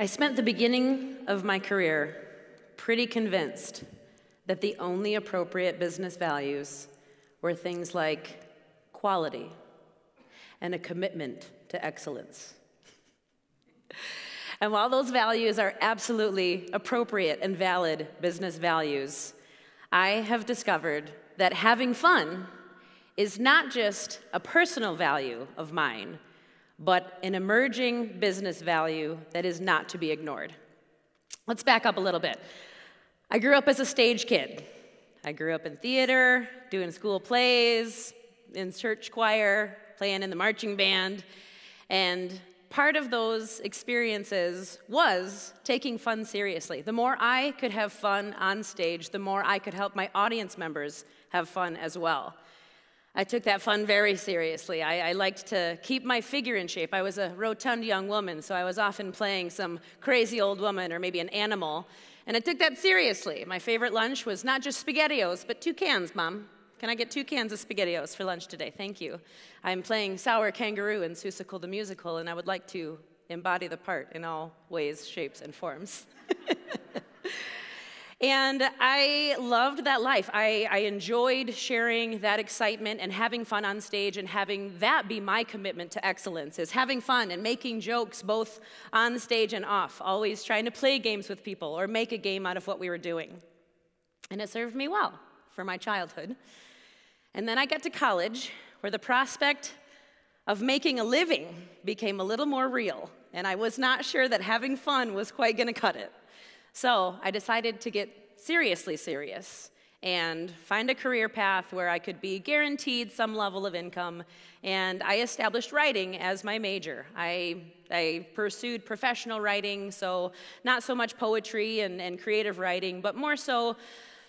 I spent the beginning of my career pretty convinced that the only appropriate business values were things like quality and a commitment to excellence. And while those values are absolutely appropriate and valid business values, I have discovered that having fun is not just a personal value of mine, but an emerging business value that is not to be ignored. Let's back up a little bit. I grew up as a stage kid. I grew up in theater, doing school plays, in church choir, playing in the marching band, and part of those experiences was taking fun seriously. The more I could have fun on stage, the more I could help my audience members have fun as well. I took that fun very seriously. I liked to keep my figure in shape. I was a rotund young woman, so I was often playing some crazy old woman or maybe an animal. And I took that seriously. My favorite lunch was not just SpaghettiOs, but 2 cans, Mom. Can I get 2 cans of SpaghettiOs for lunch today? Thank you. I'm playing Sour Kangaroo in Seussical the Musical, and I would like to embody the part in all ways, shapes, and forms. And I loved that life. I enjoyed sharing that excitement and having fun on stage and having that be my commitment to excellence, is having fun and making jokes both on stage and off, always trying to play games with people or make a game out of what we were doing. And it served me well for my childhood. And then I got to college, where the prospect of making a living became a little more real, and I was not sure that having fun was quite gonna cut it. So I decided to get seriously serious and find a career path where I could be guaranteed some level of income, and I established writing as my major. I pursued professional writing, so not so much poetry and creative writing, but more so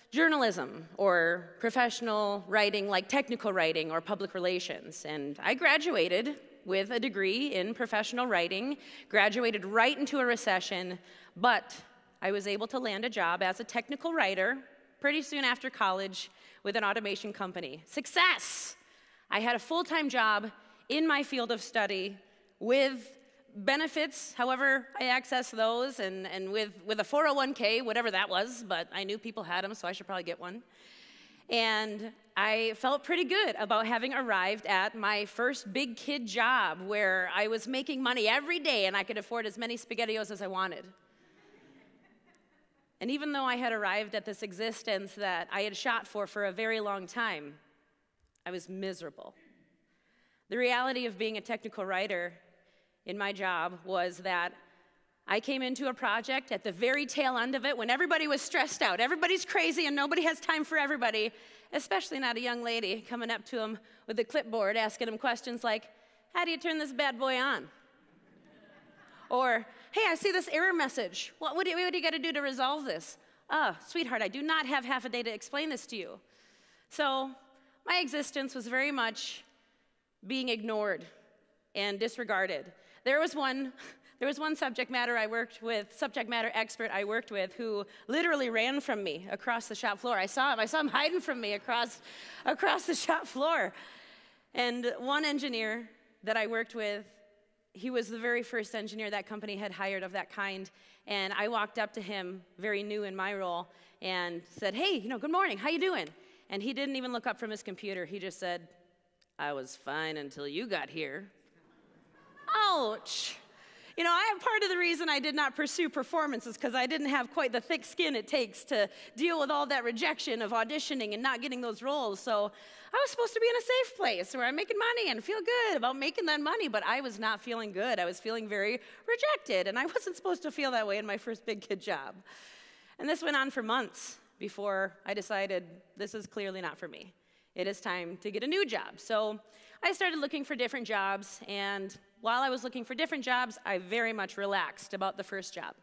journalism or professional writing like technical writing or public relations. And I graduated with a degree in professional writing, graduated right into a recession, but I was able to land a job as a technical writer pretty soon after college with an automation company. Success! I had a full-time job in my field of study with benefits, however I access those, and with a 401k, whatever that was, but I knew people had them, so I should probably get one. And I felt pretty good about having arrived at my first big kid job, where I was making money every day and I could afford as many SpaghettiOs as I wanted. And even though I had arrived at this existence that I had shot for a very long time, I was miserable. The reality of being a technical writer in my job was that I came into a project at the very tail end of it when everybody was stressed out. Everybody's crazy and nobody has time for everybody, especially not a young lady coming up to him with a clipboard asking him questions like, how do you turn this bad boy on? Or, hey, I see this error message. What do you got to do to resolve this? Oh, sweetheart, I do not have half a day to explain this to you. So my existence was very much being ignored and disregarded. There was one subject matter expert I worked with who literally ran from me across the shop floor. I saw him hiding from me across the shop floor. And one engineer that I worked with, he was the very first engineer that company had hired of that kind, and I walked up to him, very new in my role, and said, hey, good morning, how you doing? And he didn't even look up from his computer. He just said, I was fine until you got here. Ouch! Part of the reason I did not pursue performance is because I didn't have quite the thick skin it takes to deal with all that rejection of auditioning and not getting those roles. So I was supposed to be in a safe place where I'm making money and feel good about making that money, but I was not feeling good. I was feeling very rejected, and I wasn't supposed to feel that way in my first big kid job. And this went on for months before I decided this is clearly not for me. It is time to get a new job. So I started looking for different jobs, and while I was looking for different jobs, I very much relaxed about the first job.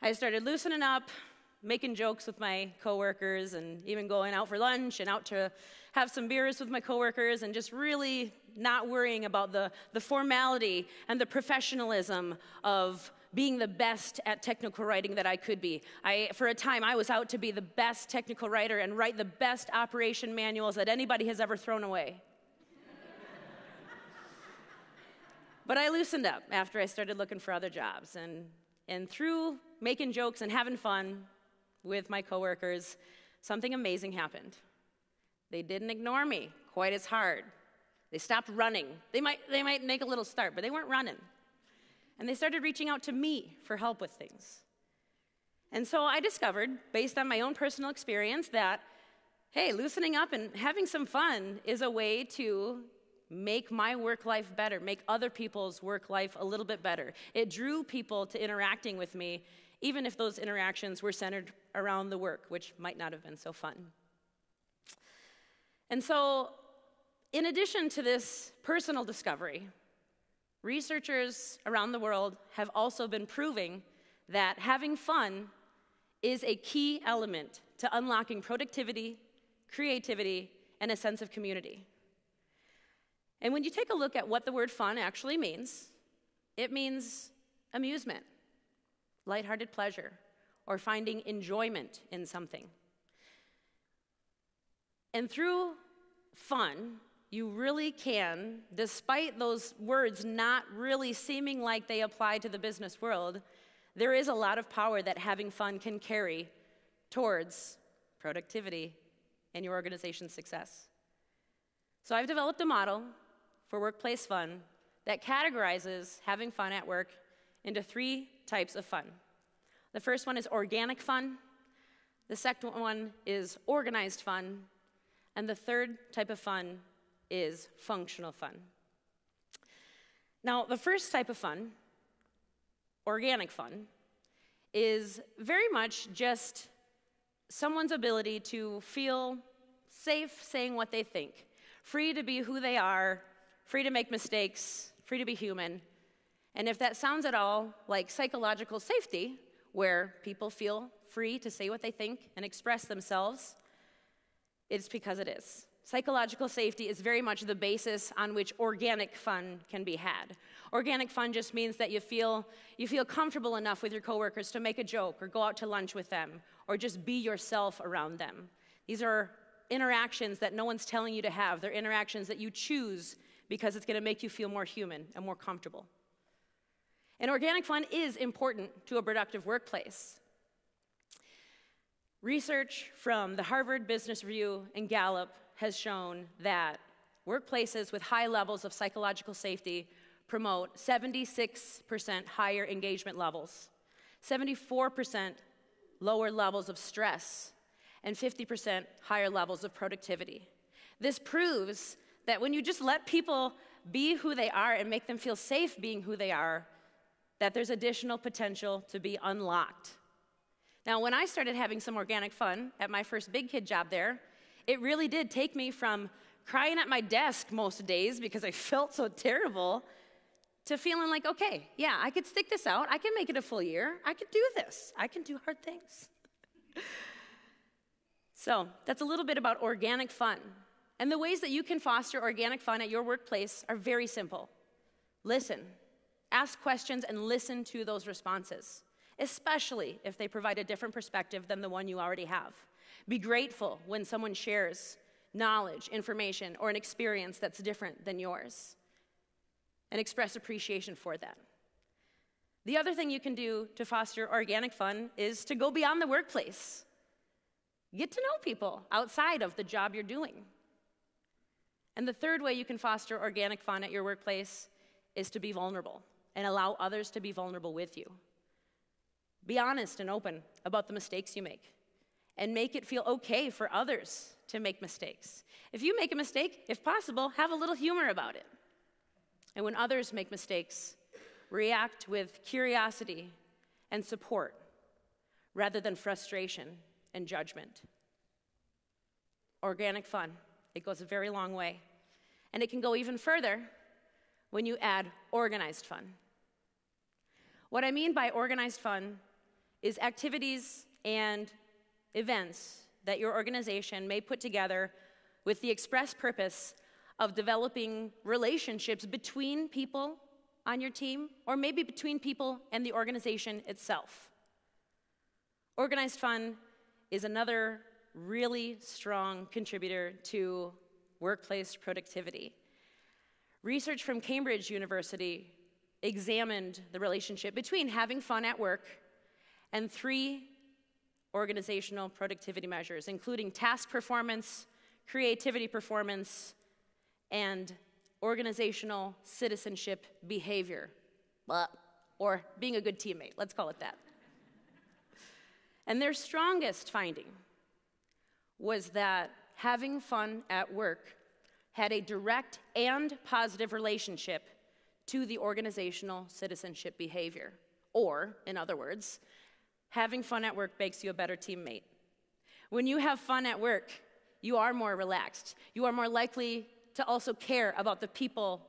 I started loosening up, making jokes with my coworkers, and even going out for lunch and out to have some beers with my coworkers, and just really not worrying about the formality and the professionalism of being the best at technical writing that I could be. For a time, I was out to be the best technical writer and write the best operation manuals that anybody has ever thrown away. But I loosened up after I started looking for other jobs, and And through making jokes and having fun with my coworkers, something amazing happened. They didn't ignore me quite as hard. They stopped running. They might make a little start, but they weren't running. And they started reaching out to me for help with things. And so I discovered, based on my own personal experience, that, hey, loosening up and having some fun is a way to make my work life better, make other people's work life a little bit better. It drew people to interacting with me, even if those interactions were centered around the work, which might not have been so fun. And so, in addition to this personal discovery, researchers around the world have also been proving that having fun is a key element to unlocking productivity, creativity, and a sense of community. And when you take a look at what the word fun actually means, it means amusement, lighthearted pleasure, or finding enjoyment in something. And through fun, you really can, despite those words not really seeming like they apply to the business world, there is a lot of power that having fun can carry towards productivity and your organization's success. So I've developed a model for workplace fun that categorizes having fun at work into three types of fun. The first one is organic fun, the second one is organized fun, and the third type of fun is functional fun. Now, the first type of fun, organic fun, is very much just someone's ability to feel safe saying what they think, free to be who they are, free to make mistakes, free to be human. And if that sounds at all like psychological safety, where people feel free to say what they think and express themselves, it's because it is. Psychological safety is very much the basis on which organic fun can be had. Organic fun just means that you feel comfortable enough with your coworkers to make a joke or go out to lunch with them or just be yourself around them. These are interactions that no one's telling you to have. They're interactions that you choose because it's going to make you feel more human and more comfortable. And organic fun is important to a productive workplace. Research from the Harvard Business Review and Gallup has shown that workplaces with high levels of psychological safety promote 76% higher engagement levels, 74% lower levels of stress, and 50% higher levels of productivity. This proves that when you just let people be who they are and make them feel safe being who they are, that there's additional potential to be unlocked. Now, when I started having some organic fun at my first big kid job there, it really did take me from crying at my desk most days because I felt so terrible to feeling like, okay, yeah, I could stick this out. I can make it a full year. I could do this. I can do hard things. So that's a little bit about organic fun. And the ways that you can foster organic fun at your workplace are very simple. Listen. Ask questions and listen to those responses, especially if they provide a different perspective than the one you already have. Be grateful when someone shares knowledge, information, or an experience that's different than yours, and express appreciation for that. The other thing you can do to foster organic fun is to go beyond the workplace. Get to know people outside of the job you're doing. And the third way you can foster organic fun at your workplace is to be vulnerable and allow others to be vulnerable with you. Be honest and open about the mistakes you make, and make it feel okay for others to make mistakes. If you make a mistake, if possible, have a little humor about it. And when others make mistakes, react with curiosity and support rather than frustration and judgment. Organic fun, it goes a very long way. And it can go even further when you add organized fun. What I mean by organized fun is activities and events that your organization may put together with the express purpose of developing relationships between people on your team, or maybe between people and the organization itself. Organized fun is another really strong contributor to workplace productivity. Research from Cambridge University examined the relationship between having fun at work and 3 organizational productivity measures, including task performance, creativity performance, and organizational citizenship behavior, or being a good teammate, let's call it that. And their strongest finding was that having fun at work had a direct and positive relationship to the organizational citizenship behavior. Or, in other words, having fun at work makes you a better teammate. When you have fun at work, you are more relaxed. You are more likely to also care about the people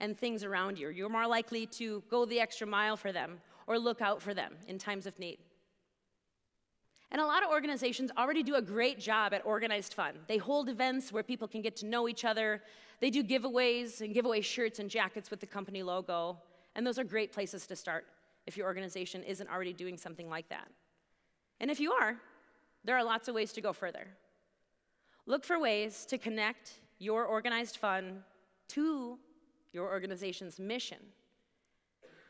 and things around you. You're more likely to go the extra mile for them or look out for them in times of need. And a lot of organizations already do a great job at organized fun. They hold events where people can get to know each other. They do giveaways and giveaway shirts and jackets with the company logo. And those are great places to start if your organization isn't already doing something like that. And if you are, there are lots of ways to go further. Look for ways to connect your organized fun to your organization's mission.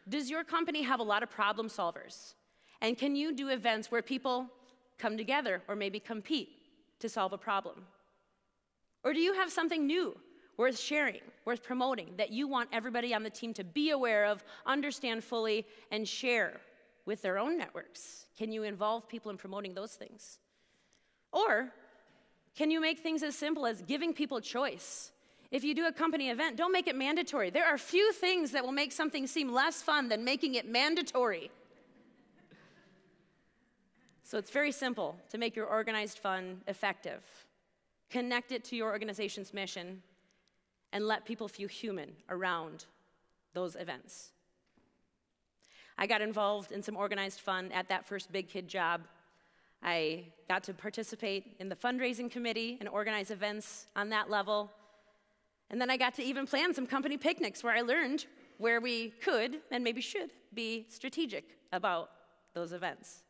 Does your company have a lot of problem solvers? And can you do events where people come together or maybe compete to solve a problem? Or do you have something new, worth sharing, worth promoting, that you want everybody on the team to be aware of, understand fully, and share with their own networks? Can you involve people in promoting those things? Or can you make things as simple as giving people choice? If you do a company event, don't make it mandatory. There are few things that will make something seem less fun than making it mandatory. So it's very simple to make your organized fun effective. Connect it to your organization's mission and let people feel human around those events. I got involved in some organized fun at that first big kid job. I got to participate in the fundraising committee and organize events on that level. And then I got to even plan some company picnics where I learned where we could and maybe should be strategic about those events.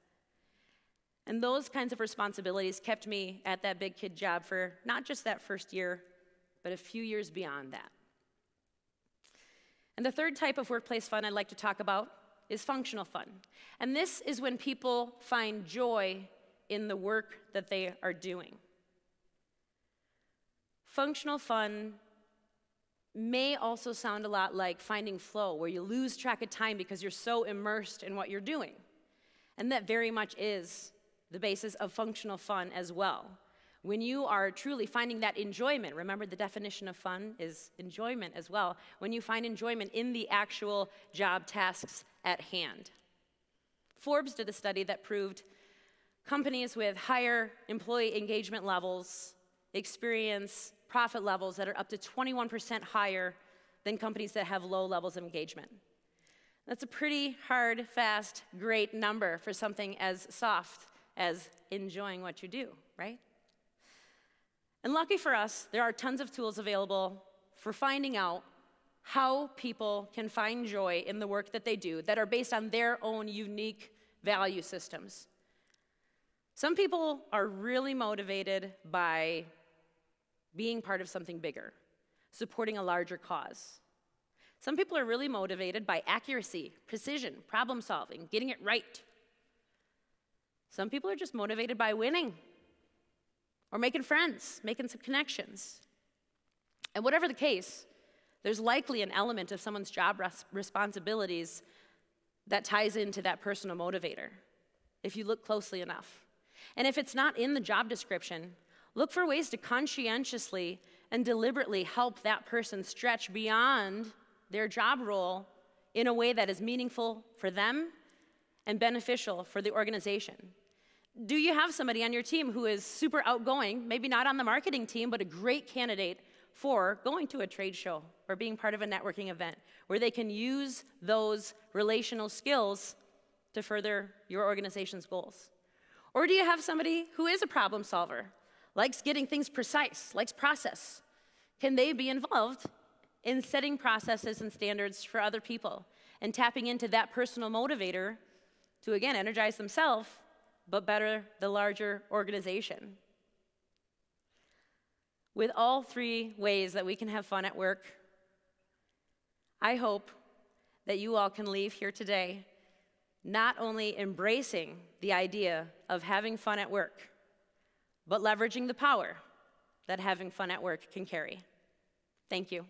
And those kinds of responsibilities kept me at that big kid job for not just that first year, but a few years beyond that. And the third type of workplace fun I'd like to talk about is functional fun. And this is when people find joy in the work that they are doing. Functional fun may also sound a lot like finding flow, where you lose track of time because you're so immersed in what you're doing. And that very much is the basis of functional fun as well. When you are truly finding that enjoyment, remember the definition of fun is enjoyment as well, when you find enjoyment in the actual job tasks at hand. Forbes did a study that proved companies with higher employee engagement levels experience profit levels that are up to 21% higher than companies that have low levels of engagement. That's a pretty hard, fast, great number for something as soft as enjoying what you do, right? And lucky for us, there are tons of tools available for finding out how people can find joy in the work that they do that are based on their own unique value systems. Some people are really motivated by being part of something bigger, supporting a larger cause. Some people are really motivated by accuracy, precision, problem solving, getting it right. Some people are just motivated by winning or making friends, making some connections. And whatever the case, there's likely an element of someone's job responsibilities that ties into that personal motivator, if you look closely enough. And if it's not in the job description, look for ways to conscientiously and deliberately help that person stretch beyond their job role in a way that is meaningful for them and beneficial for the organization. Do you have somebody on your team who is super outgoing, maybe not on the marketing team, but a great candidate for going to a trade show or being part of a networking event where they can use those relational skills to further your organization's goals? Or do you have somebody who is a problem solver, likes getting things precise, likes process? Can they be involved in setting processes and standards for other people and tapping into that personal motivator to, again, energize themselves, but better the larger organization? With all 3 ways that we can have fun at work, I hope that you all can leave here today not only embracing the idea of having fun at work, but leveraging the power that having fun at work can carry. Thank you.